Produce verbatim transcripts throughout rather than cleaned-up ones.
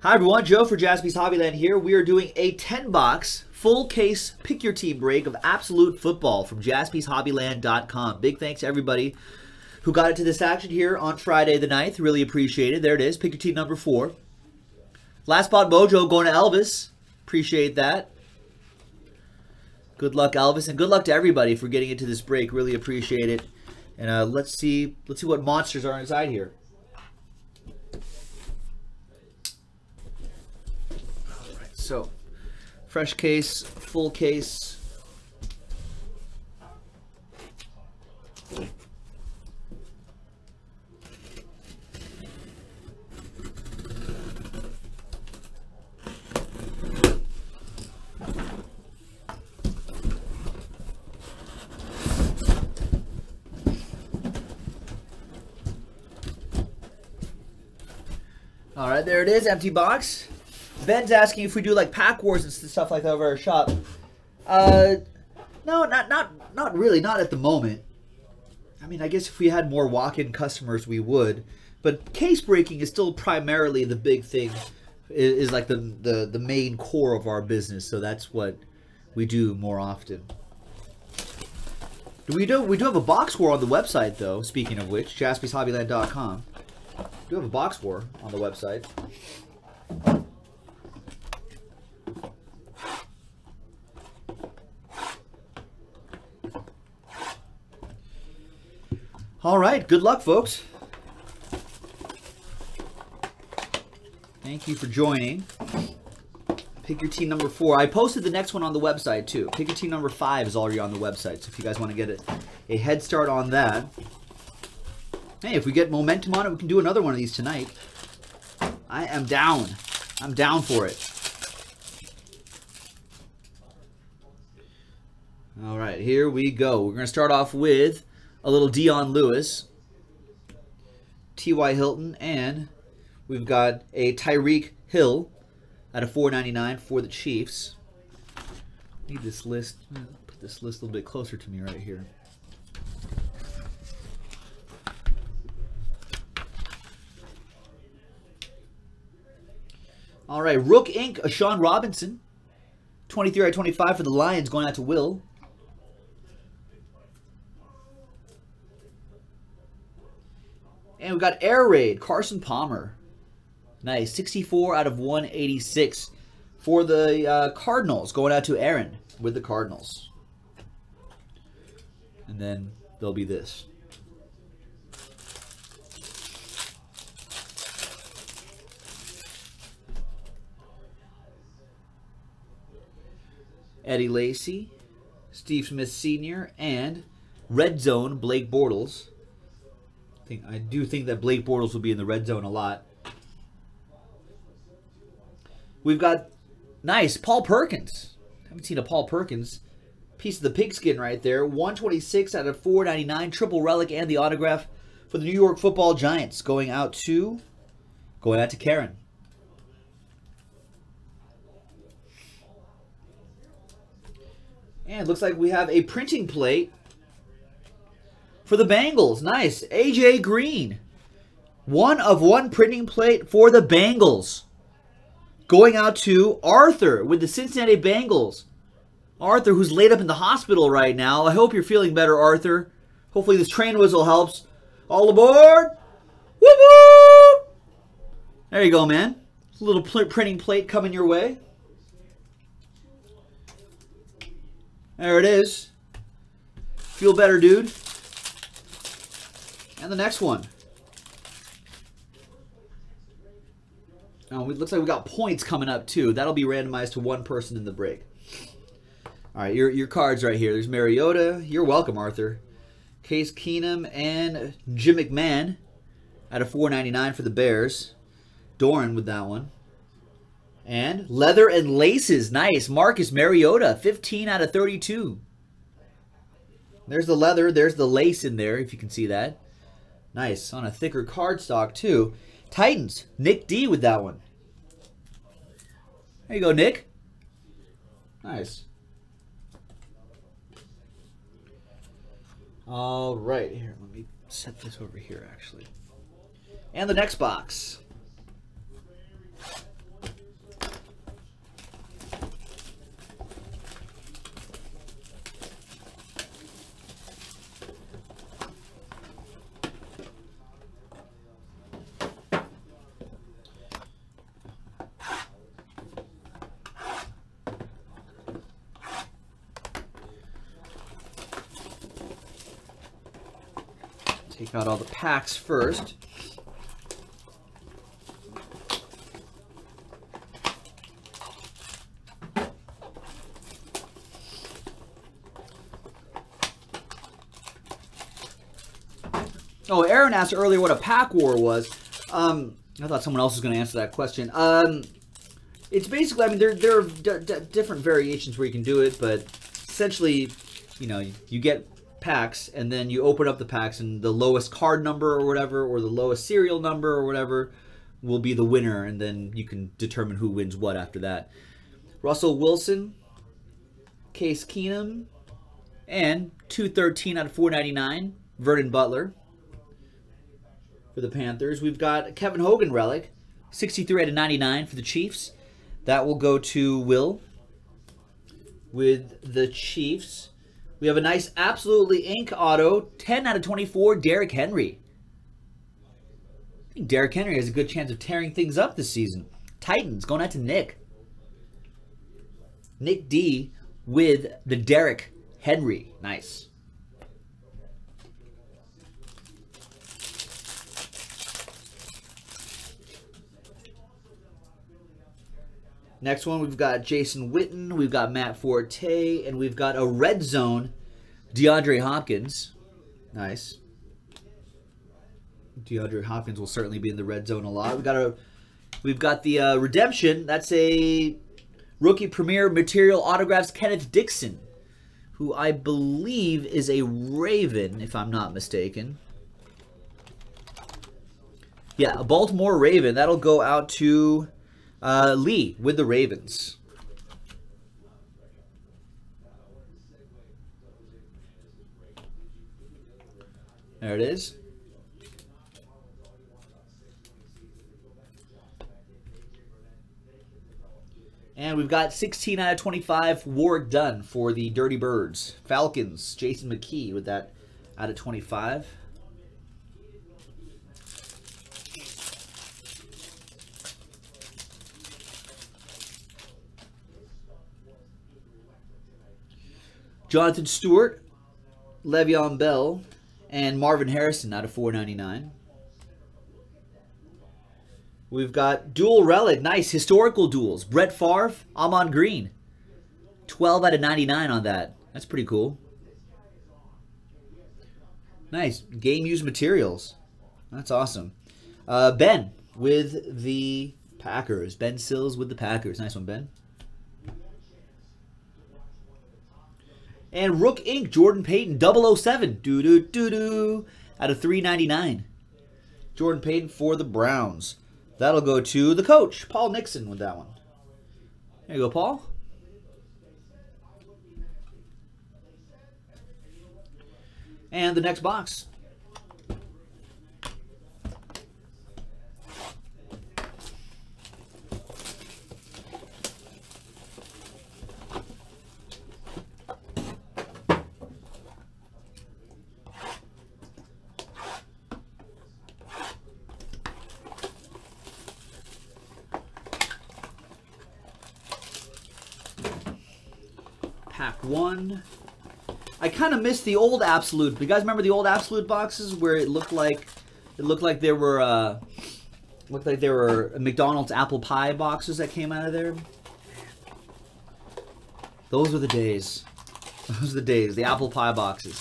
Hi everyone, Joe for Jaspy's Hobbyland here. We are doing a ten box full case pick your team break of Absolute Football from Jaspys Hobbyland dot com. Big thanks to everybody who got into this action here on Friday the ninth. Really appreciate it. There it is, pick your team number four. Last spot mojo going to Elvis. Appreciate that. Good luck, Elvis, and good luck to everybody for getting into this break. Really appreciate it. And uh, let's see, let's see what monsters are inside here. So, fresh case, full case. All right, there it is, empty box. Ben's asking if we do like pack wars and stuff like that over our shop. Uh, no, not not not really. Not at the moment. I mean, I guess if we had more walk-in customers, we would. But case breaking is still primarily the big thing. Is, is like the, the the main core of our business. So that's what we do more often. Do we do we do have a box war on the website though? Speaking of which, Jaspys Hobbyland dot com. We do have a box war on the website. All right, good luck, folks. Thank you for joining. Pick your team number four. I posted the next one on the website, too. Pick your team number five is already on the website, so if you guys want to get a, a head start on that. Hey, if we get momentum on it, we can do another one of these tonight. I am down. I'm down for it. All right, here we go. We're going to start off with a little Dion Lewis, T Y Hilton, and we've got a Tyreek Hill at a four ninety-nine for the Chiefs. Need this list. Put this list a little bit closer to me right here. All right, Rook Incorporated. A Sean Robinson, twenty-three out of twenty-five for the Lions, going out to Will. And we've got Air Raid, Carson Palmer. Nice. sixty-four out of one eighty-six for the uh, Cardinals. Going out to Aaron with the Cardinals. And then there'll be this. Eddie Lacy, Steve Smith Senior, and Red Zone, Blake Bortles. I do think that Blake Bortles will be in the red zone a lot. We've got, nice, Paul Perkins. Haven't seen a Paul Perkins. Piece of the pigskin right there. one twenty-six out of four ninety-nine. Triple relic and the autograph for the New York Football Giants. Going out to, going out to Karen. And it looks like we have a printing plate for the Bengals. Nice. A J Green. One of one printing plate for the Bengals. Going out to Arthur with the Cincinnati Bengals. Arthur, who's laid up in the hospital right now. I hope you're feeling better, Arthur. Hopefully this train whistle helps. All aboard. Whoop, whoop. There you go, man. A little printing plate coming your way. There it is. Feel better, dude. And the next one. Oh, it looks like we got points coming up too. That'll be randomized to one person in the break. All right, your your cards right here. There's Mariota. You're welcome, Arthur. Case Keenum and Jim McMahon at a four ninety-nine for the Bears. Doran with that one. And leather and laces. Nice. Marcus Mariota, fifteen out of thirty-two. There's the leather. There's the lace in there, if you can see that. Nice, on a thicker cardstock too. Titans, Nick D with that one. There you go, Nick. Nice. All right, here, let me set this over here actually. And the next box. Take out all the packs first. Oh, Aaron asked earlier what a pack war was. Um, I thought someone else was going to answer that question. Um, it's basically, I mean, there, there are d d different variations where you can do it, but essentially, you know, you, you get packs and then you open up the packs and the lowest card number or whatever, or the lowest serial number or whatever will be the winner. And then you can determine who wins what after that. Russell Wilson, Case Keenum, and two thirteen out of four ninety-nine, Vernon Butler. For the Panthers, we've got Kevin Hogan relic, sixty-three out of ninety-nine for the Chiefs. That will go to Will with the Chiefs. We have a nice Absolutely Incorporated auto, ten out of twenty-four, Derrick Henry. I think Derrick Henry has a good chance of tearing things up this season. Titans going out to Nick. Nick D with the Derrick Henry. Nice. Next one, we've got Jason Witten, we've got Matt Forte, and we've got a red zone, DeAndre Hopkins. Nice. DeAndre Hopkins will certainly be in the red zone a lot. We've got, a, we've got the uh, redemption. That's a rookie premier material autographs, Kenneth Dixon, who I believe is a Raven, if I'm not mistaken. Yeah, a Baltimore Raven. That'll go out to... Uh, Lee with the Ravens. There it is. And we've got sixteen out of twenty-five Warwick Dunn for the Dirty Birds. Falcons, Jason McKee with that out of twenty-five. Jonathan Stewart, Le'Veon Bell, and Marvin Harrison out of four ninety-nine. We've got dual relic, nice historical duels. Brett Favre, Amon Green, twelve out of ninety-nine on that. That's pretty cool. Nice game used materials. That's awesome. Uh, Ben with the Packers. Ben Sills with the Packers. Nice one, Ben. And Rook Incorporated, Jordan Payton, double oh seven. Doo-doo-doo-doo. out of three ninety-nine. Jordan Payton for the Browns. That'll go to the coach, Paul Nixon, with that one. There you go, Paul. And the next box. Pack one. I kind of miss the old Absolute. You guys remember the old Absolute boxes where it looked like it looked like there were uh, looked like there were McDonald's apple pie boxes that came out of there. Those were the days. Those were the days. The apple pie boxes.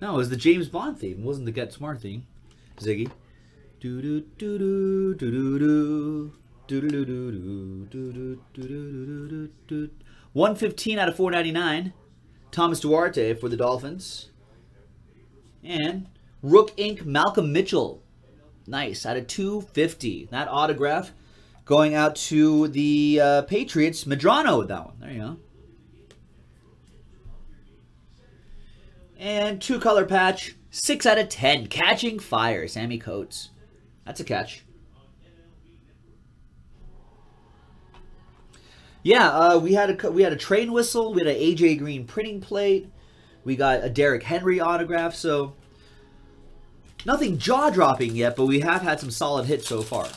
No, it was the James Bond theme. It wasn't the Get Smart theme, Ziggy. Do do do do do do do do do do do do do. one fifteen out of four ninety-nine. Thomas Duarte for the Dolphins. And Rook Incorporated. Malcolm Mitchell. Nice. out of two fifty. That autograph going out to the uh, Patriots. Medrano with that one. There you go. And two color patch. six out of ten. Catching fire. Sammy Coates. That's a catch. Yeah, uh, we had a we had a train whistle. We had an A J Green printing plate. We got a Derrick Henry autograph. So nothing jaw dropping yet, but we have had some solid hits so far.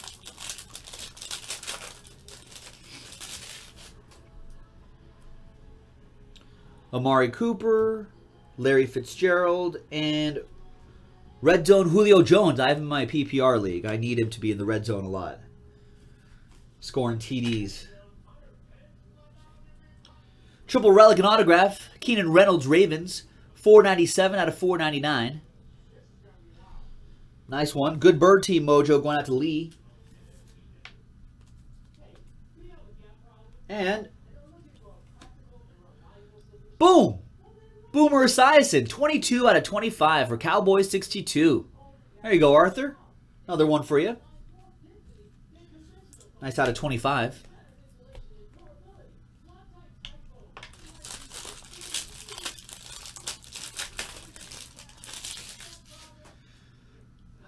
Amari Cooper, Larry Fitzgerald, and Red Zone Julio Jones. I have him in my P P R league. I need him to be in the red zone a lot. Scoring T Ds. Triple Relic and Autograph. Keenan Reynolds, Ravens. four ninety-seven out of four ninety-nine. Nice one. Good bird team mojo going out to Lee. And boom! Boomer Esiason, twenty-two out of twenty-five for Cowboys sixty-two. There you go, Arthur. Another one for you. Nice out of twenty-five.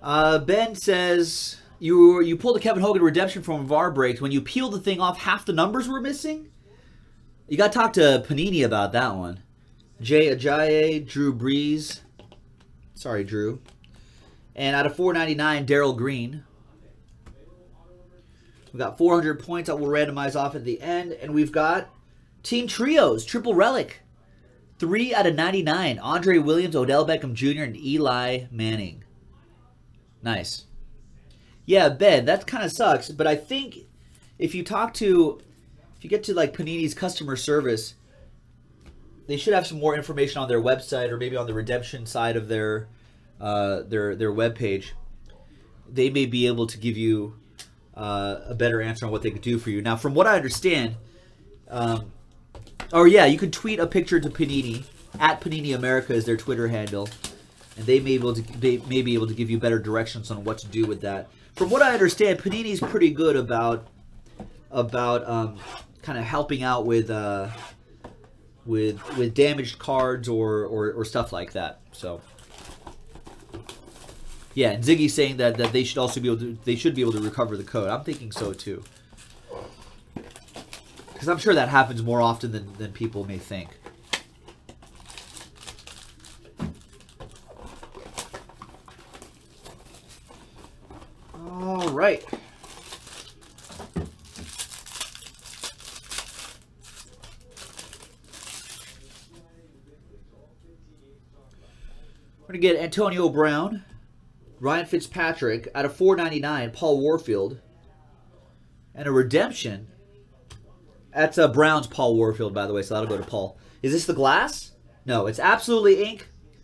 Uh, Ben says, you you pulled a Kevin Hogan redemption from V A R breaks. When you peeled the thing off, half the numbers were missing? You got to talk to Panini about that one. Jay Ajayi, Drew Brees. Sorry, Drew. And out of four ninety-nine, Darryl Green. We've got four hundred points that we'll randomize off at the end. And we've got Team Trios, Triple Relic. three out of ninety-nine, Andre Williams, Odell Beckham Junior, and Eli Manning. Nice. Yeah, Ben, that kind of sucks. But I think if you talk to, if you get to like Panini's customer service, they should have some more information on their website or maybe on the redemption side of their uh, their their webpage. They may be able to give you uh, a better answer on what they could do for you. Now, from what I understand, um, or yeah, you could tweet a picture to Panini at Panini America is their Twitter handle. And they may, be able to, they may be able to give you better directions on what to do with that. From what I understand, Panini's pretty good about about um, kind of helping out with uh, with with damaged cards or, or or stuff like that. So yeah, and Ziggy's saying that that they should also be able to they should be able to recover the code. I'm thinking so too, because I'm sure that happens more often than than people may think. Right. We're going to get Antonio Brown, Ryan Fitzpatrick out of four ninety-nine, Paul Warfield, and a redemption. That's uh, Brown's Paul Warfield, by the way, so that'll go to Paul. Is this the glass? No, it's Absolutely Incorporated.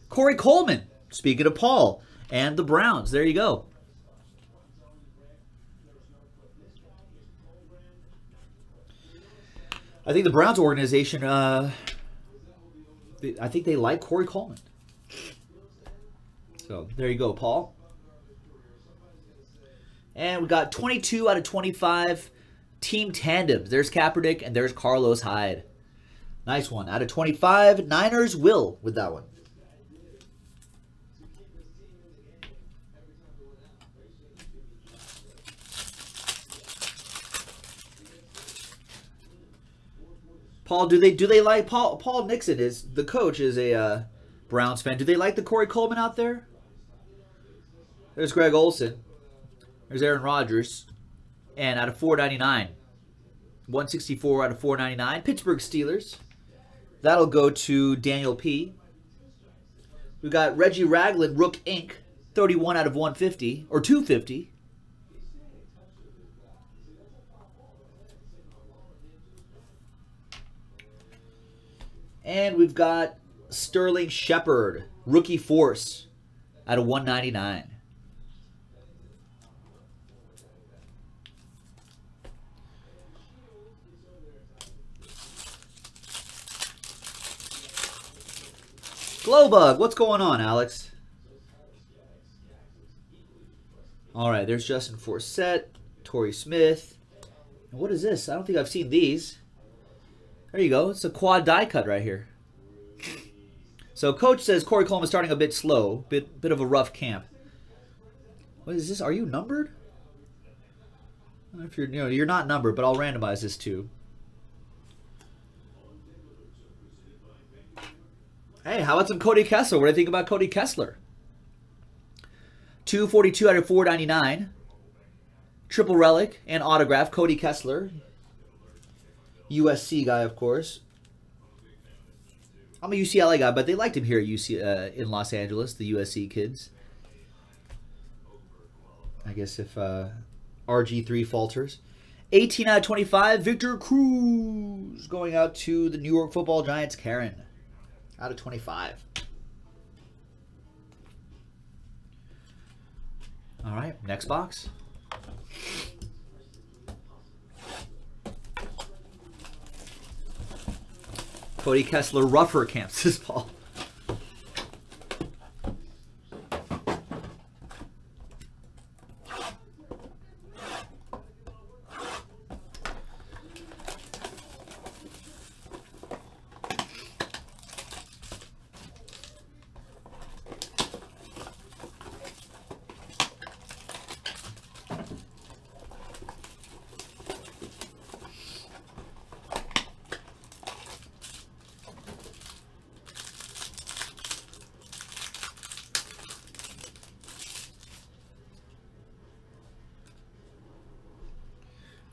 Corey Coleman, speaking of Paul and the Browns. There you go. I think the Browns organization, uh, I think they like Corey Coleman. So there you go, Paul. And we got twenty-two out of twenty-five team tandems. There's Kaepernick and there's Carlos Hyde. Nice one. Out of twenty-five, Niners will with that one. Paul, do they do they like Paul? Paul Nixon is the coach. Is a uh, Browns fan. Do they like the Corey Coleman out there? There's Greg Olsen. There's Aaron Rodgers, and out of four ninety-nine, one sixty-four out of four ninety-nine. Pittsburgh Steelers. That'll go to Daniel P. We got Reggie Ragland, Rook Incorporated, thirty-one out of one fifty or two fifty. And we've got Sterling Shepard, Rookie Force, out of one ninety-nine. Glowbug, what's going on, Alex? All right, there's Justin Forsett, Torrey Smith. And what is this? I don't think I've seen these. There you go. It's a quad die cut right here. So coach says Corey Coleman starting a bit slow. Bit, bit of a rough camp. What is this? Are you numbered? I don't know if you're, you know, you're not numbered, but I'll randomize this too. Hey, how about some Cody Kessler? What do you think about Cody Kessler? two forty-two out of four ninety-nine. Triple Relic and Autograph. Cody Kessler. U S C guy, of course. I'm a U C L A guy, but they liked him here at U C, uh, in Los Angeles, the U S C kids. I guess if uh, R G three falters. eighteen out of twenty-five, Victor Cruz going out to the New York Football Giants. Karen, out of twenty-five. All right, next box. Cody Kessler rougher camps this ball.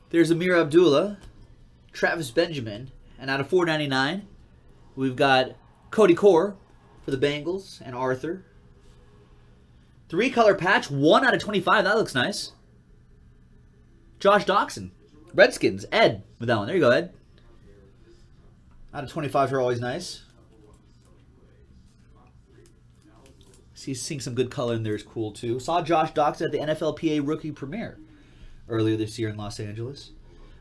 There's Amir Abdullah, Travis Benjamin, and out of four ninety-nine, we've got Cody Core for the Bengals and Arthur. Three color patch, one out of twenty-five. That looks nice. Josh Doxson, Redskins. Ed with that one. There you go, Ed. Out of twenty-five are always nice. See, seeing some good color in there is cool too. Saw Josh Doxson at the N F L P A Rookie Premiere earlier this year in Los Angeles.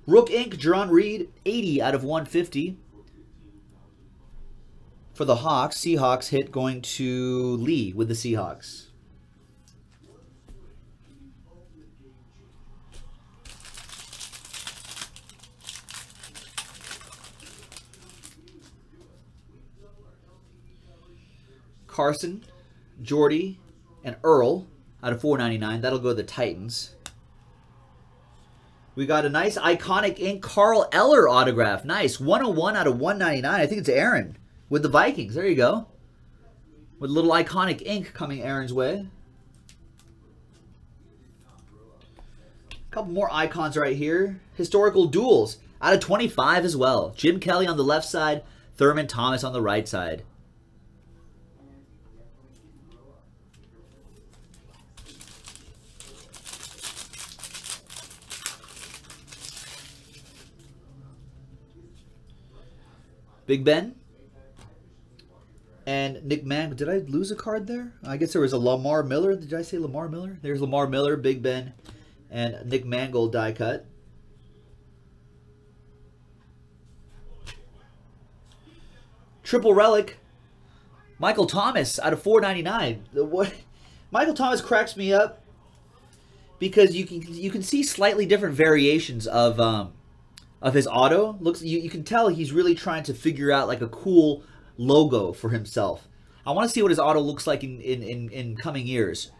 Rook Incorporated. Jerron Reed, eighty out of one fifty. For the Hawks, Seahawks hit going to Lee with the Seahawks. Carson, Jordy, and Earl out of four ninety-nine. That'll go to the Titans. We got a nice iconic ink Carl Eller autograph. Nice. one oh one out of one ninety-nine. I think it's Aaron with the Vikings. There you go. With a little iconic ink coming Aaron's way. A couple more icons right here. Historical duels out of twenty-five as well. Jim Kelly on the left side. Thurman Thomas on the right side. Big Ben and Nick Mann. Did I lose a card there? I guess there was a Lamar Miller. Did I say Lamar Miller? There's Lamar Miller, Big Ben, and Nick Mangold die cut. Triple relic. Michael Thomas out of four ninety-nine. What? Michael Thomas cracks me up because you can you can see slightly different variations of. Um, Of his auto. Looks, you, you can tell he's really trying to figure out like a cool logo for himself. I want to see what his auto looks like in, in, in, in coming years.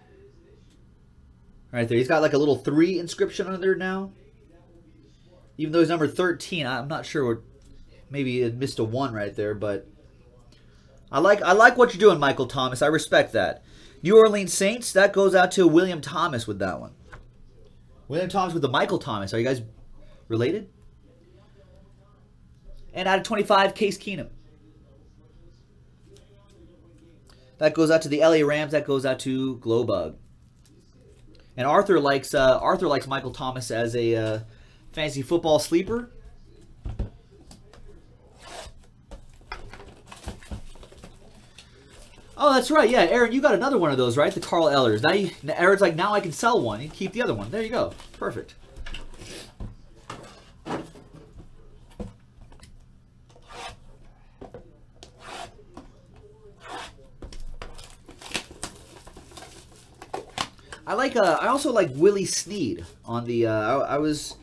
Right there. He's got like a little three inscription on there now. Even though he's number thirteen, I'm not sure what, maybe it missed a one right there, but I like I like what you're doing, Michael Thomas. I respect that. New Orleans Saints, that goes out to William Thomas with that one. William Thomas with the Michael Thomas. Are you guys related? And out of twenty-five, Case Keenum. That goes out to the L A Rams. That goes out to Glowbug. And Arthur likes uh, Arthur likes Michael Thomas as a uh, fantasy football sleeper. Oh, that's right. Yeah, Aaron, you got another one of those, right? The Carl Ellers. Now, you, Aaron's like, now I can sell one and keep the other one. There you go. Perfect. I like. Uh, I also like Willie Snead on the. Uh, I, I was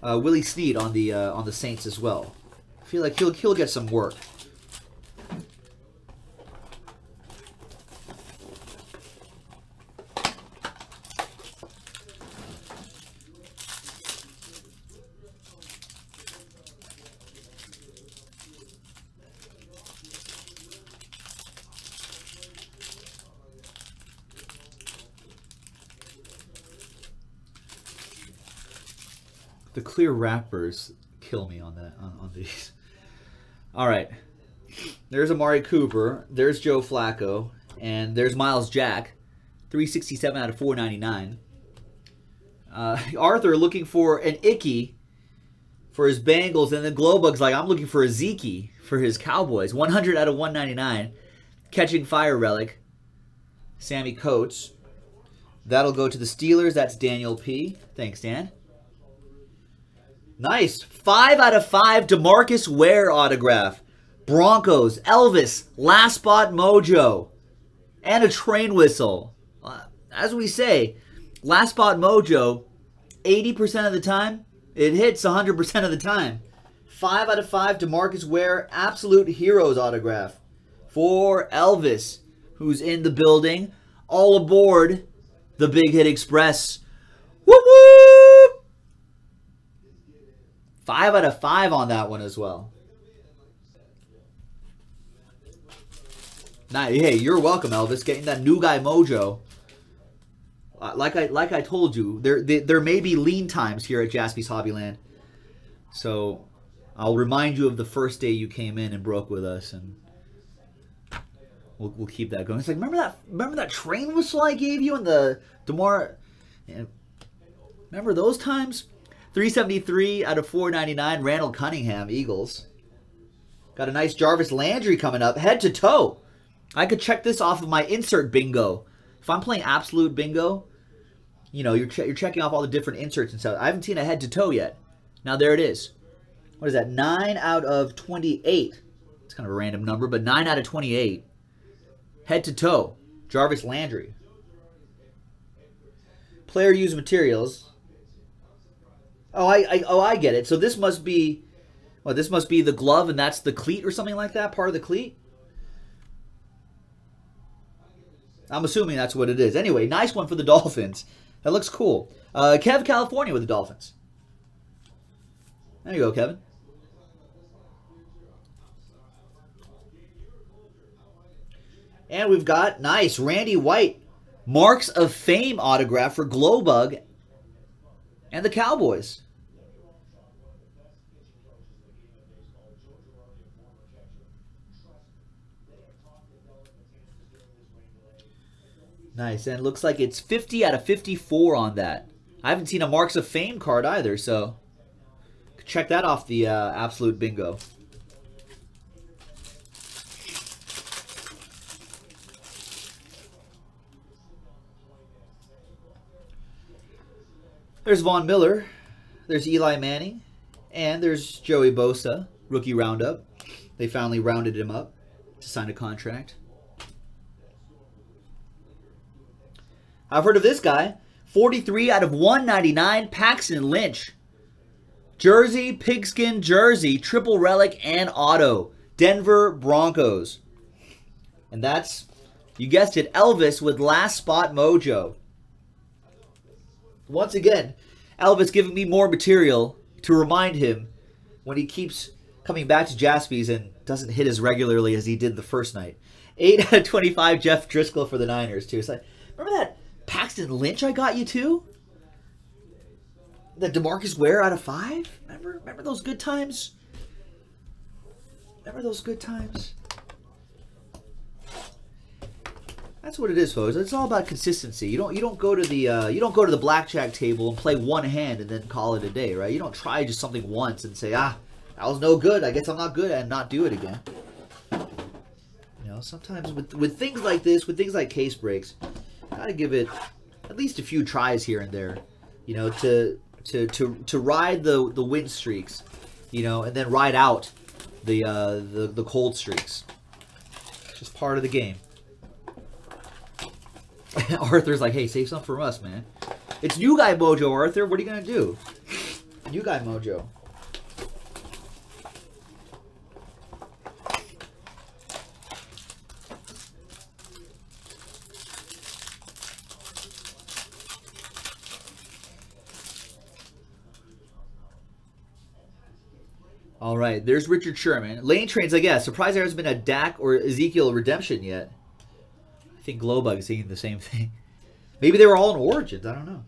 uh, Willie Snead on the uh, on the Saints as well. I feel like he'll he'll get some work. The clear wrappers kill me on that on, on these. All right. There's Amari Cooper. There's Joe Flacco. And there's Miles Jack. three sixty-seven out of four ninety-nine. Uh, Arthur looking for an Icky for his Bengals. And then Glowbug's like, I'm looking for a Zeke for his Cowboys. one hundred out of one ninety-nine. Catching Fire Relic. Sammy Coates. That'll go to the Steelers. That's Daniel P. Thanks, Dan. Nice. Five out of five. DeMarcus Ware autograph. Broncos. Elvis. Last Spot Mojo. And a train whistle. As we say, Last Spot Mojo, eighty percent of the time, it hits one hundred percent of the time. Five out of five. DeMarcus Ware. Absolute Heroes autograph. For Elvis, who's in the building. All aboard the Big Hit Express. Whoop whoop! Five out of five on that one as well. Now, hey, you're welcome, Elvis. Getting that new guy mojo. Uh, like I like I told you, there, there there may be lean times here at Jaspy's Hobbyland. So I'll remind you of the first day you came in and broke with us, and We'll, we'll keep that going. It's like, remember that remember that train whistle I gave you in the DeMar? Yeah. Remember those times? three seventy-three out of four ninety-nine. Randall Cunningham, Eagles. Got a nice Jarvis Landry coming up. Head to toe. I could check this off of my insert bingo. If I'm playing Absolute Bingo, you know, you're, che you're checking off all the different inserts and stuff. I haven't seen a head to toe yet. Now there it is. What is that? nine out of twenty-eight. It's kind of a random number, but nine out of twenty-eight. Head to toe, Jarvis Landry. Player used materials. Oh, I, I oh I get it. So this must be, well, this must be the glove, and that's the cleat or something like that. Part of the cleat. I'm assuming that's what it is. Anyway, nice one for the Dolphins. That looks cool. Uh, Kev California with the Dolphins. There you go, Kevin. And we've got, nice, Randy White, Marks of Fame autograph for Glowbug and the Cowboys. Nice, and it looks like it's fifty out of fifty-four on that. I haven't seen a Marks of Fame card either, so check that off the uh, Absolute Bingo. There's Von Miller, there's Eli Manning, and there's Joey Bosa, rookie roundup. They finally rounded him up to sign a contract. I've heard of this guy, forty-three out of one ninety-nine, Paxton Lynch. Jersey, pigskin jersey, triple relic and auto, Denver Broncos. And that's, you guessed it, Elvis with Last Spot Mojo. Once again, Elvis giving me more material to remind him when he keeps coming back to Jaspy's and doesn't hit as regularly as he did the first night. eight out of twenty-five, Jeff Driscoll for the Niners, too. It's like, remember that Paxton Lynch I got you, too? That DeMarcus Ware out of five? Remember, remember those good times? Remember those good times? That's what it is, folks. It's all about consistency. You don't you don't go to the uh, you don't go to the blackjack table and play one hand and then call it a day, right? You don't try just something once and say, ah, that was no good. I guess I'm not good, and not do it again. You know, sometimes with with things like this, with things like case breaks, you gotta give it at least a few tries here and there. You know, to to to to ride the the win streaks, you know, and then ride out the uh, the the cold streaks. It's just part of the game. Arthur's like, hey, save some for us, man. It's new guy mojo, Arthur. What are you going to do? New guy mojo. All right, there's Richard Sherman. Lane Trains, I guess. Surprised there hasn't been a Dak or Ezekiel redemption yet. I think Glowbug is seeing the same thing. Maybe they were all in Origins. I don't know.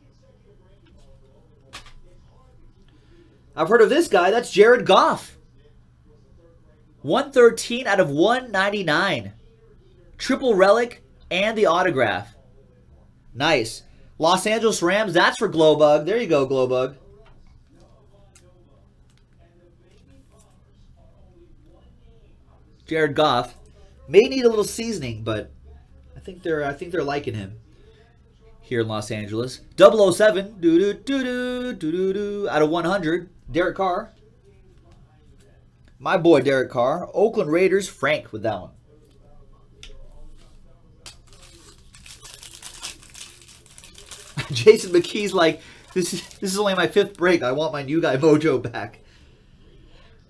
I've heard of this guy. That's Jared Goff. one thirteen out of one ninety-nine. Triple relic and the autograph. Nice. Los Angeles Rams, that's for Glowbug. There you go, Glowbug. Jared Goff may need a little seasoning, but I think they're I think they're liking him here in Los Angeles. double oh seven, doo doo doo doo doo doo doo out of one hundred. Derek Carr, my boy Derek Carr. Oakland Raiders, Frank with that one. Jason McKee's like, this is this is only my fifth break. I want my new guy mojo back.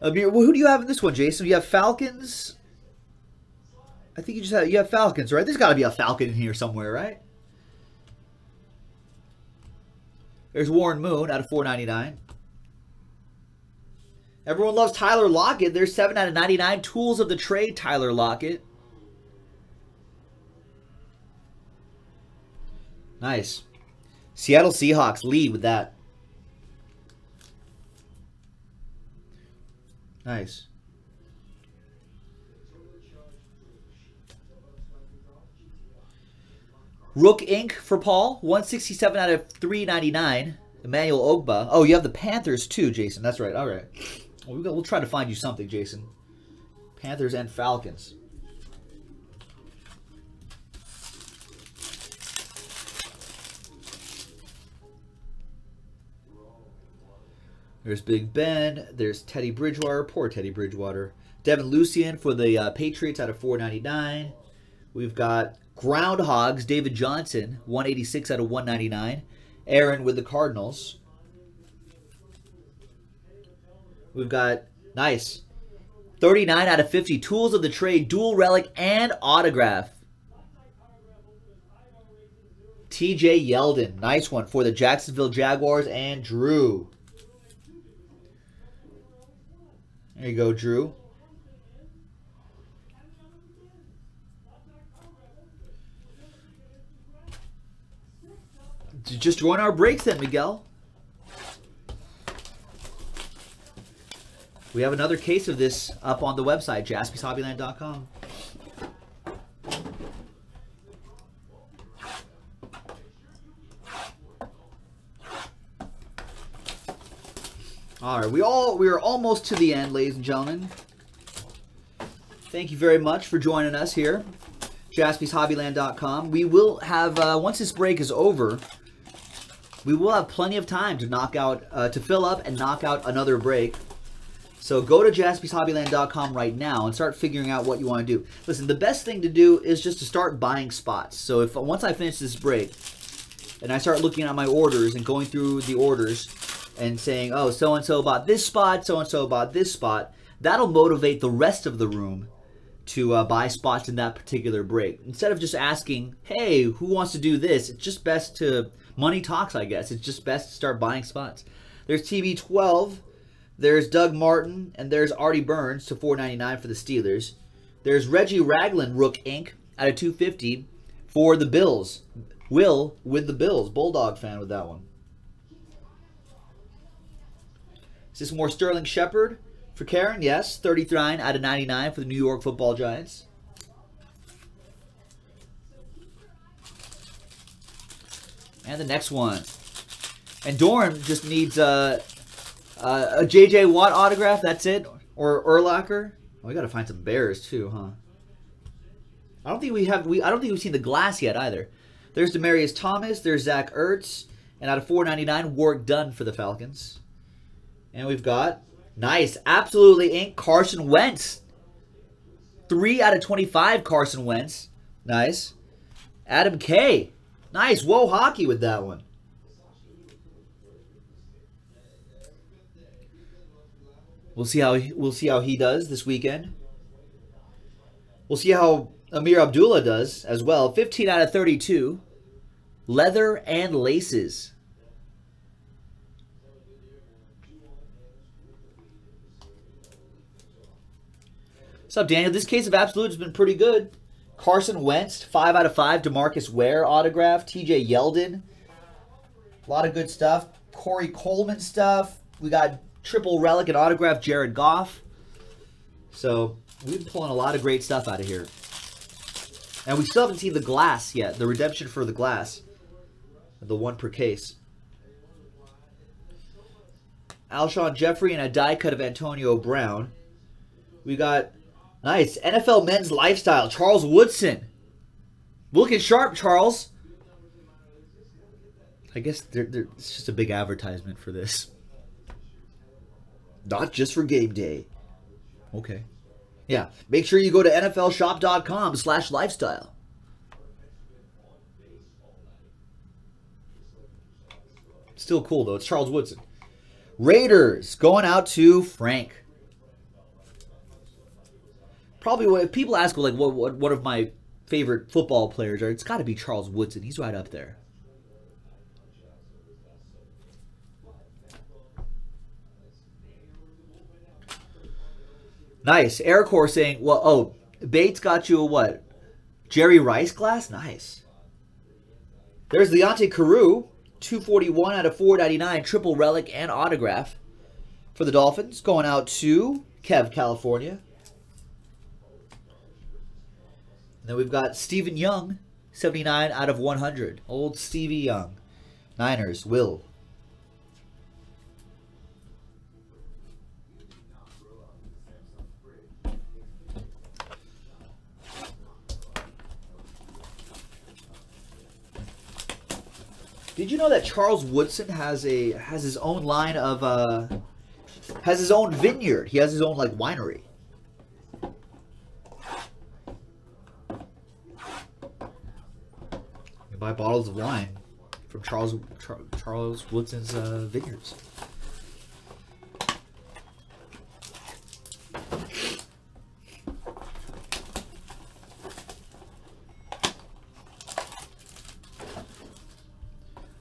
Uh, who do you have in this one, Jason? You have Falcons. I think you just have you have Falcons, right? There's got to be a Falcon in here somewhere, right? There's Warren Moon out of four ninety-nine. Everyone loves Tyler Lockett. There's seven out of ninety-nine. Tools of the trade, Tyler Lockett. Nice. Seattle Seahawks lead with that. Nice. Rook Incorporated for Paul. one sixty-seven out of three ninety-nine. Emmanuel Ogba. Oh, you have the Panthers too, Jason. That's right. All right. We'll, we'll try to find you something, Jason. Panthers and Falcons. There's Big Ben. There's Teddy Bridgewater. Poor Teddy Bridgewater. Devin Lucian for the uh, Patriots out of four ninety-nine. We've got Groundhogs. David Johnson, one eighty-six out of one ninety-nine. Aaron with the Cardinals. We've got, nice, thirty-nine out of fifty. Tools of the trade, dual relic, and autograph. T J Yeldon. Nice one for the Jacksonville Jaguars and Drew. There you go, Drew. Just join our breaks then, Miguel. We have another case of this up on the website, Jaspys Hobbyland dot com. All right, we all we are almost to the end, ladies and gentlemen. Thank you very much for joining us here, Jaspys Hobbyland dot com. We will have uh, once this break is over, we will have plenty of time to knock out uh, to fill up and knock out another break. So go to Jaspys Hobbyland dot com right now and start figuring out what you want to do. Listen, the best thing to do is just to start buying spots. So if once I finish this break and I start looking at my orders and going through the orders and saying, oh, so-and-so bought this spot, so-and-so bought this spot, that'll motivate the rest of the room to uh, buy spots in that particular break. Instead of just asking, hey, who wants to do this? It's just best to, money talks, I guess. It's just best to start buying spots. There's T B twelve, there's Doug Martin, and there's Artie Burns to four ninety-nine for the Steelers. There's Reggie Ragland, Rook Incorporated, out of two fifty for the Bills. Will with the Bills. Bulldog fan with that one. Is this more Sterling Shepard for Karen? Yes, thirty-nine out of ninety-nine for the New York Football Giants. And the next one. And Dorn just needs uh, uh, a J J. Watt autograph. That's it. Or Urlacher. Oh, we got to find some Bears too, huh? I don't think we have. We I don't think we've seen the glass yet either. There's Demaryius Thomas. There's Zach Ertz. And out of four ninety-nine, Warwick Dunn for the Falcons. And we've got, nice, Absolutely Incorporated, Carson Wentz. three out of twenty-five, Carson Wentz. Nice. Adam Kay. Nice. Whoa, hockey with that one. We'll see how we'll see how he does this weekend. We'll see how Amir Abdullah does as well. fifteen out of thirty-two. Leather and laces. What's up, Daniel? This case of Absolute has been pretty good. Carson Wentz, five out of five. DeMarcus Ware autograph. T J Yeldon. A lot of good stuff. Corey Coleman stuff. We got triple relic and autograph Jared Goff. So we've been pulling a lot of great stuff out of here. And we still haven't seen the glass yet, the redemption for the glass, the one per case. Alshon Jeffrey and a die cut of Antonio Brown. We got, nice, N F L Men's Lifestyle, Charles Woodson. Looking sharp, Charles. I guess they're, they're, it's just a big advertisement for this. Not just for game day. Okay. Yeah, make sure you go to N F L shop dot com slash lifestyle. Still cool, though. It's Charles Woodson. Raiders going out to Frank. Probably what people ask, like, what, what one of my favorite football players are, it's got to be Charles Woodson. He's right up there. Nice. Aircore saying, well, oh, Bates got you a what? Jerry Rice glass? Nice. There's Leonte Carew, two forty-one out of four ninety-nine, triple relic and autograph for the Dolphins. Going out to Kev, California. And then we've got Stephen Young, seventy-nine out of one hundred. Old Stevie Young. Niners, Will. Did you know that Charles Woodson has a has his own line of uh has his own vineyard? He has his own like winery. You buy bottles of wine from Charles Char, Charles Woodson's uh, vineyards.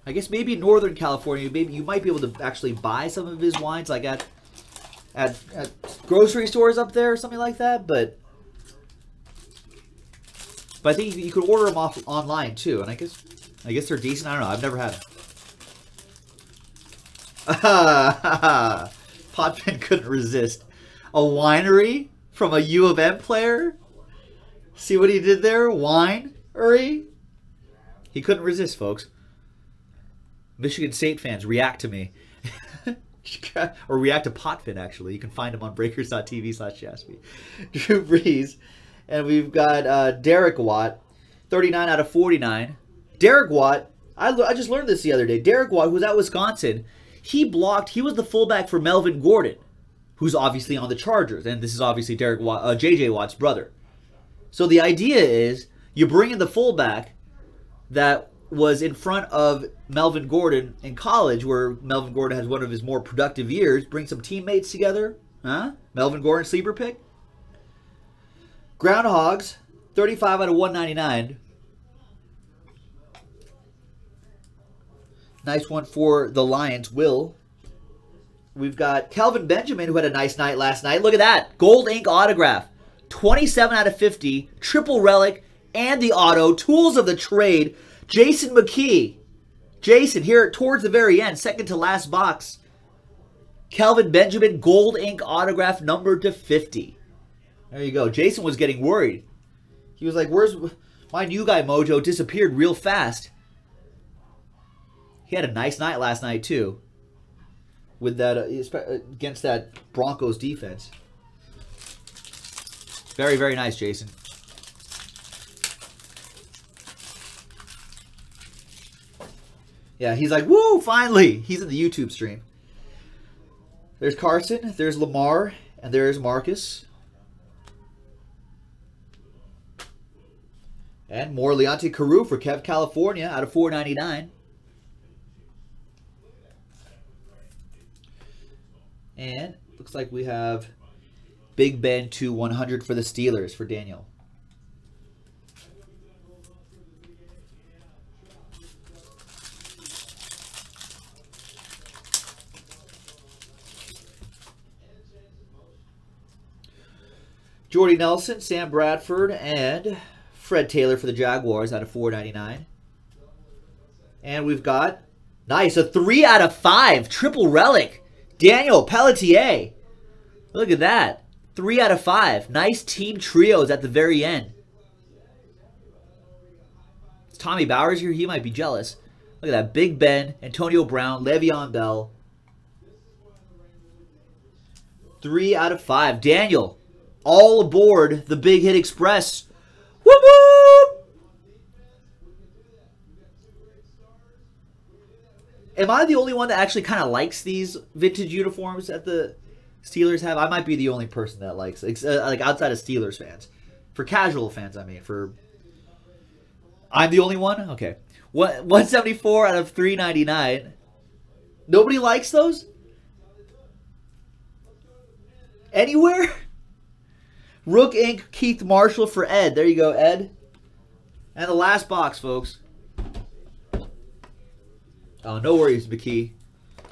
I guess maybe Northern California, maybe you might be able to actually buy some of his wines, like at, at at grocery stores up there or something like that. But but I think you could order them off online too, and I guess I guess they're decent. I don't know. I've never had them. Potpin couldn't resist a winery from a U of M player. See what he did there? Winery. He couldn't resist, folks. Michigan State fans, react to me. Or react to Potvin, actually. You can find him on breakers.tv slash Jaspy. Drew Brees. And we've got uh, Derek Watt, thirty-nine out of forty-nine. Derek Watt, I, I just learned this the other day. Derek Watt, who's at Wisconsin, he blocked, he was the fullback for Melvin Gordon, who's obviously on the Chargers. And this is obviously Derek Watt, uh, J J Watt's brother. So the idea is you bring in the fullback that was in front of Melvin Gordon in college, where Melvin Gordon has one of his more productive years. Bring some teammates together. Huh? Melvin Gordon, sleeper pick. Groundhogs, thirty-five out of one ninety-nine. Nice one for the Lions, Will. We've got Calvin Benjamin, who had a nice night last night. Look at that. Gold ink autograph. twenty-seven out of fifty. Triple relic and the auto. Tools of the trade. Jason McKee. Jason, here towards the very end, second to last box. Calvin Benjamin, gold ink autograph, number to fifty. There you go. Jason was getting worried. He was like, where's my new guy mojo? Disappeared real fast. He had a nice night last night, too, with that uh, against that Broncos defense. Very, very nice, Jason. Yeah, he's like, woo, finally. He's in the YouTube stream. There's Carson, there's Lamar, and there's Marcus. And more Leonte Carew for Kev, California, out of four ninety-nine. And looks like we have Big Ben two one hundred for the Steelers for Daniel. Jordy Nelson, Sam Bradford, and Fred Taylor for the Jaguars out of four ninety-nine. And we've got, nice, a three out of five, triple relic. Daniel Pelletier. Look at that. Three out of five. Nice team trios at the very end. It's Tommy Bowers here. He might be jealous. Look at that. Big Ben, Antonio Brown, Le'Veon Bell. Three out of five. Daniel, all aboard the Big Hit Express. Whoop whoop! Am I the only one that actually kind of likes these vintage uniforms that the Steelers have? I might be the only person that likes it, like outside of Steelers fans. For casual fans, I mean. For I'm the only one? Okay. What one seventy-four out of three ninety-nine. Nobody likes those? Anywhere? Rook Incorporated. Keith Marshall for Ed. There you go, Ed. And the last box, folks. Oh, no worries, McKee.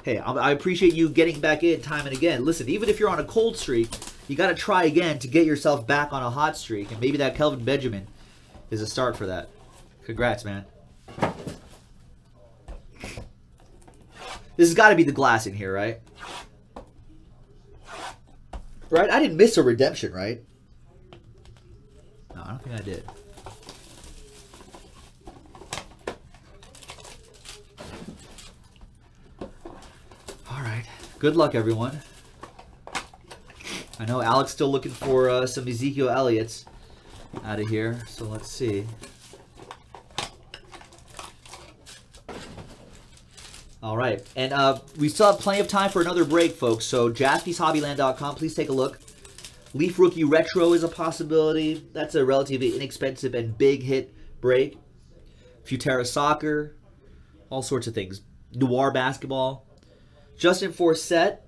Hey, I appreciate you getting back in time and again. Listen, even if you're on a cold streak, you got to try again to get yourself back on a hot streak. And maybe that Kelvin Benjamin is a start for that. Congrats, man. This has got to be the glass in here, right? Right? I didn't miss a redemption, right? No, I don't think I did. All right. Good luck, everyone. I know Alec's still looking for uh, some Ezekiel Elliott's out of here. So let's see. All right, and uh, we still have plenty of time for another break, folks. So Jaspys Hobbyland dot com, please take a look. Leaf Rookie Retro is a possibility. That's a relatively inexpensive and big hit break. Futera Soccer, all sorts of things. Noir Basketball, Justin Forsett,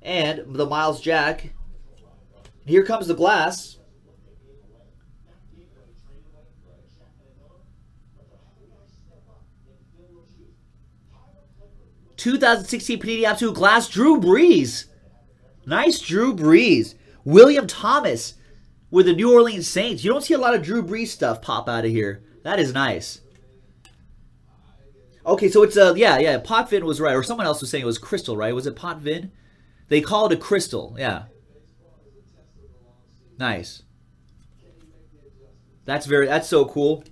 and the Miles Jack. Here comes the glass. two thousand sixteen Panini Absolute Glass, Drew Brees. Nice Drew Brees. William Thomas with the New Orleans Saints. You don't see a lot of Drew Brees stuff pop out of here. That is nice. Okay, so it's, uh, yeah, yeah, Potvin was right. Or someone else was saying it was Crystal, right? Was it Potvin? They call it a Crystal, yeah. Nice. That's very, that's so cool.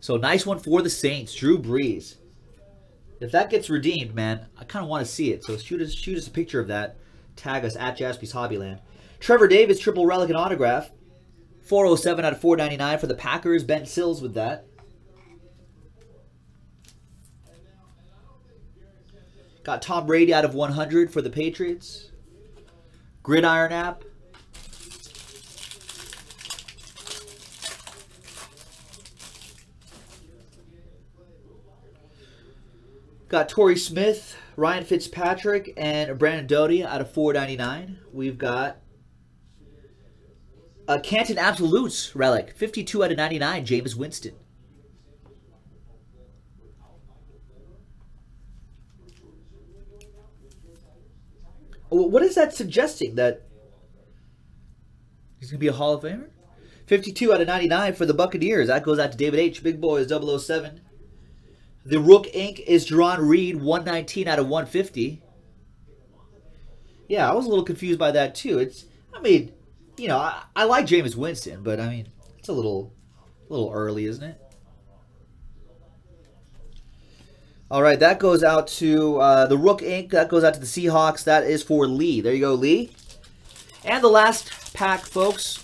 So, nice one for the Saints, Drew Brees. If that gets redeemed, man, I kind of want to see it. So, shoot us, shoot us a picture of that. Tag us at Jaspy's Hobbyland. Trevor Davis, triple relic and autograph. four oh seven out of four ninety-nine for the Packers. Ben Sills with that. Got Tom Brady out of one hundred for the Patriots. Gridiron app. Got Torrey Smith, Ryan Fitzpatrick, and Brandon Doty out of four ninety-nine. We've got a Canton Absolutes relic, fifty-two out of ninety-nine, Jameis Winston. What is that suggesting? That he's going to be a Hall of Famer? fifty-two out of ninety-nine for the Buccaneers. That goes out to David H. Big Boy is double oh seven. The Rook Incorporated is Jerron Reed, one nineteen out of one fifty. Yeah, I was a little confused by that, too. It's, I mean, you know, I, I like Jameis Winston, but, I mean, it's a little, a little early, isn't it? All right, that goes out to uh, the Rook Incorporated. That goes out to the Seahawks. That is for Lee. There you go, Lee. And the last pack, folks.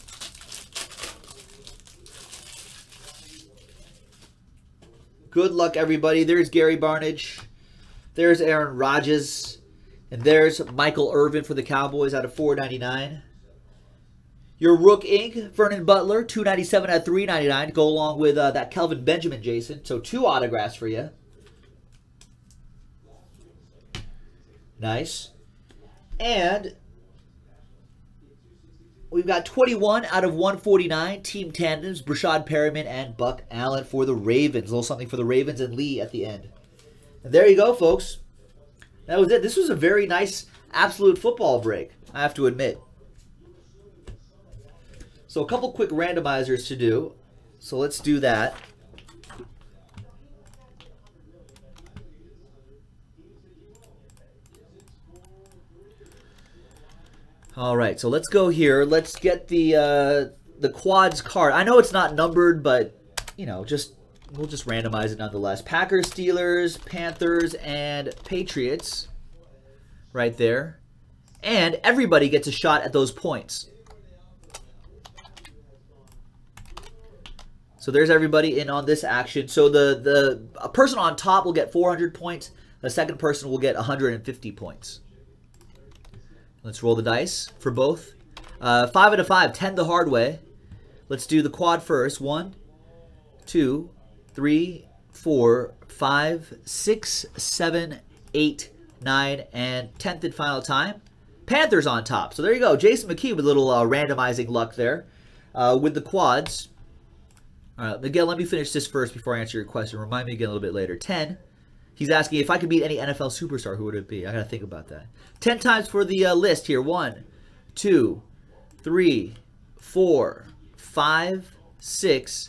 Good luck, everybody. There's Gary Barnidge. There's Aaron Rodgers. And there's Michael Irvin for the Cowboys out of four ninety-nine. Your Rook Incorporated, Vernon Butler, two ninety-seven out of three ninety-nine. Go along with uh, that Kelvin Benjamin, Jason. So two autographs for you. Nice. And we've got twenty-one out of one forty-nine, team tandems, Brashad Perriman and Buck Allen for the Ravens. A little something for the Ravens and Lee at the end. And there you go, folks. That was it. This was a very nice absolute football break, I have to admit. So a couple quick randomizers to do. So let's do that. All right, so let's go here. Let's get the uh, the quads card. I know it's not numbered, but you know, just we'll just randomize it nonetheless. Packers, Steelers, Panthers, and Patriots, right there, and everybody gets a shot at those points. So there's everybody in on this action. So the, the a person on top will get four hundred points. The second person will get one hundred fifty points. Let's roll the dice for both. Uh, five out of five, ten the hard way. Let's do the quad first. One, two, three, four, five, six, seven, eight, nine, and tenth and final time. Panthers on top. So there you go. Jason McKee with a little uh, randomizing luck there uh, with the quads. All right, Miguel, let me finish this first before I answer your question. Remind me again a little bit later. ten. He's asking, if I could beat any N F L superstar, who would it be? I got to think about that. ten times for the uh, list here. one, two, three, four, five, six,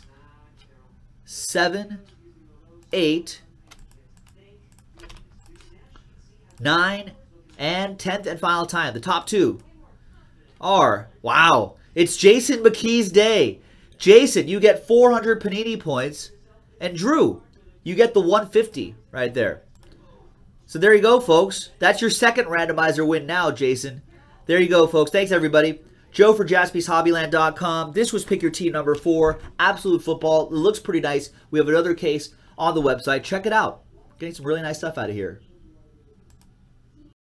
seven, eight, nine, and tenth and final time. The top two are, wow, it's Jason McKee's day. Jason, you get four hundred Panini points, and Drew, you get the one fifty right there. So there you go, folks. That's your second randomizer win now, Jason. There you go, folks. Thanks, everybody. Joe for Jaspys Hobbyland dot com. This was Pick Your Team number four, Absolute Football. It looks pretty nice. We have another case on the website. Check it out. Getting some really nice stuff out of here.